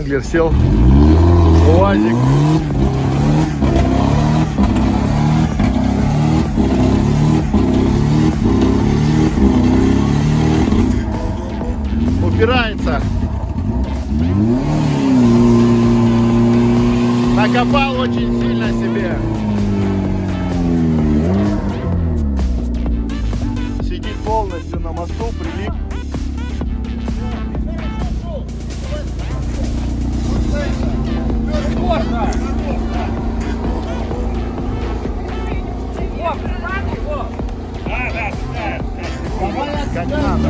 Вранглер сел в УАЗик. Упирается. Накопал очень сильно себе. Сидит полностью на мосту, прилип. Как надо.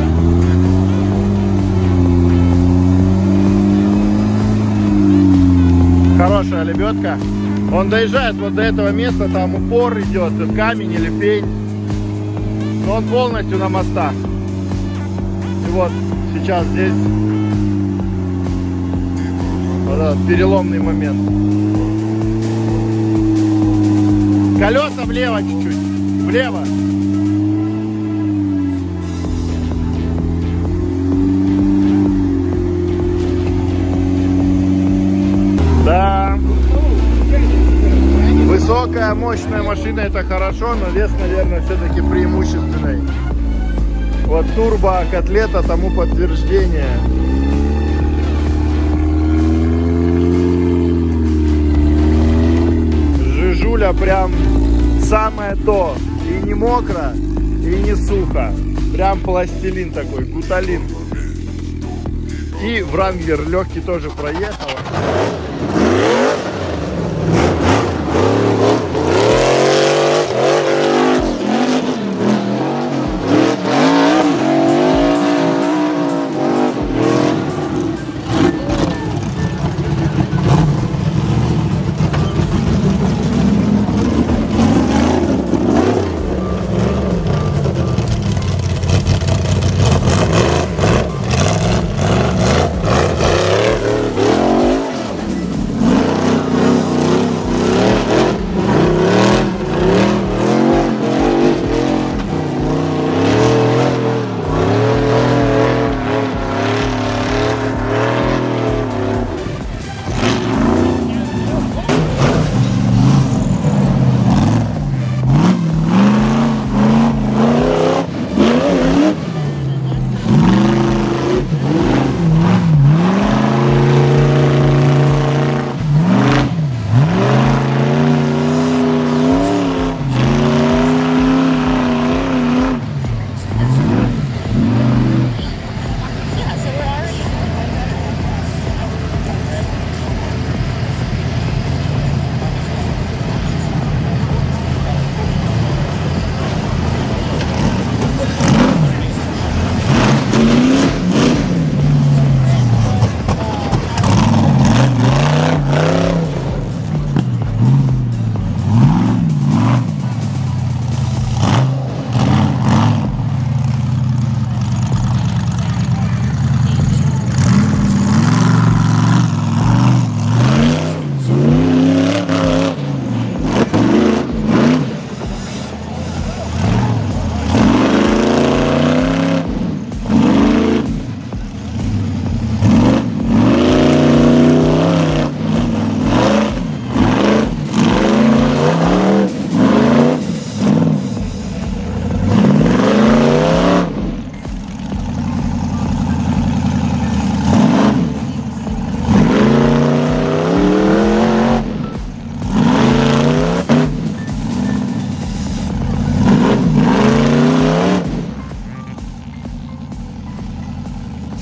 Хорошая лебедка. Он доезжает вот до этого места, там упор идет, камень или пень. Но он полностью на мостах. И вот сейчас здесь вот этот переломный момент. Колеса влево чуть-чуть, влево. Высокая, мощная машина — это хорошо, но вес, наверное, все-таки преимущественный. Вот турбо, котлета тому подтверждение. Жижуля прям самое то. И не мокро, и не сухо. Прям пластилин такой, гуталин. И Вранглер легкий тоже проехал.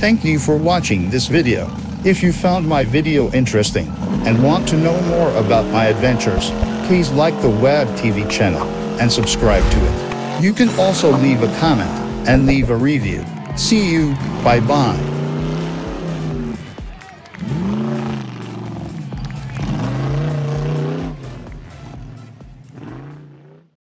Thank you for watching this video. If you found my video interesting and want to know more about my adventures, please like the WebTV channel and subscribe to it. You can also leave a comment and leave a review. See you, bye bye.